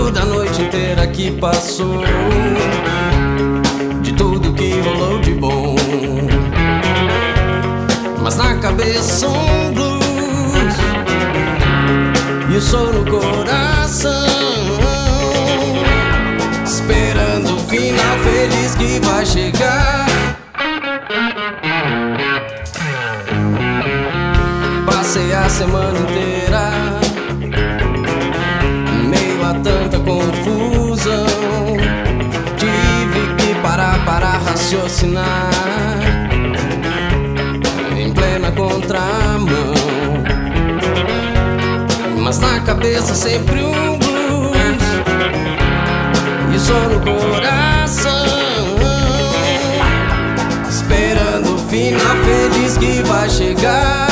lembro da noite inteira que passou, de tudo que rolou de bom. Mas na cabeça um blues e o som no coração, esperando o final feliz que vai chegar. Passei a semana inteira em meio a tanta confusão. Tive que parar para raciocinar em plena contramão. Mas na cabeça sempre um blues e só no coração, esperando o final feliz que vai chegar.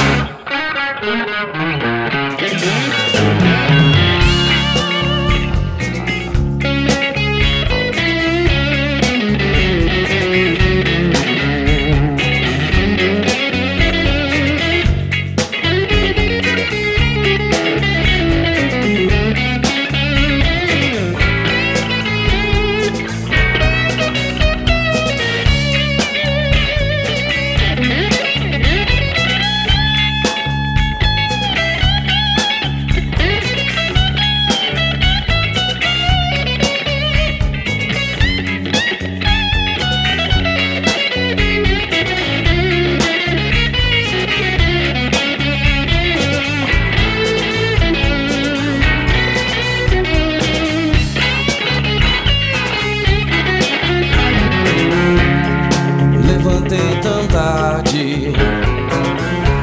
Levantei tão tarde,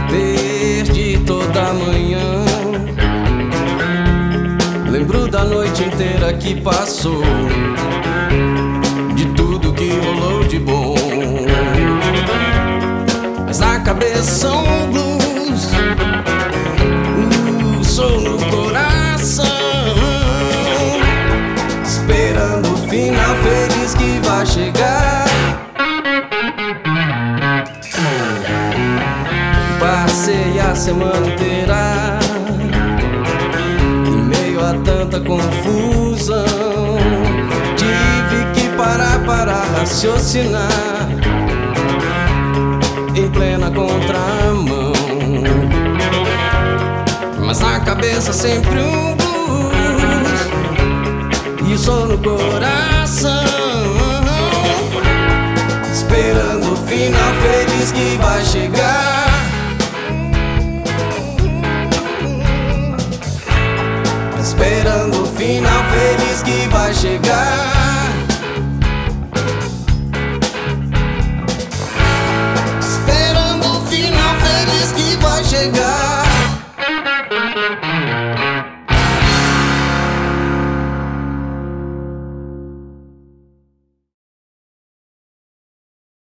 perdi toda manhã. Lembro da noite inteira que passou, de tudo que rolou de bom. Mas na cabeça um blues, um som no coração, esperando o final feliz que vai chegar. Passei a semana inteira em meio a tanta confusão. Tive que parar para raciocinar em plena contramão. Mas na cabeça sempre um blues e o som no coração, esperando o final feliz que vai chegar. Esperando o final feliz que vai chegar.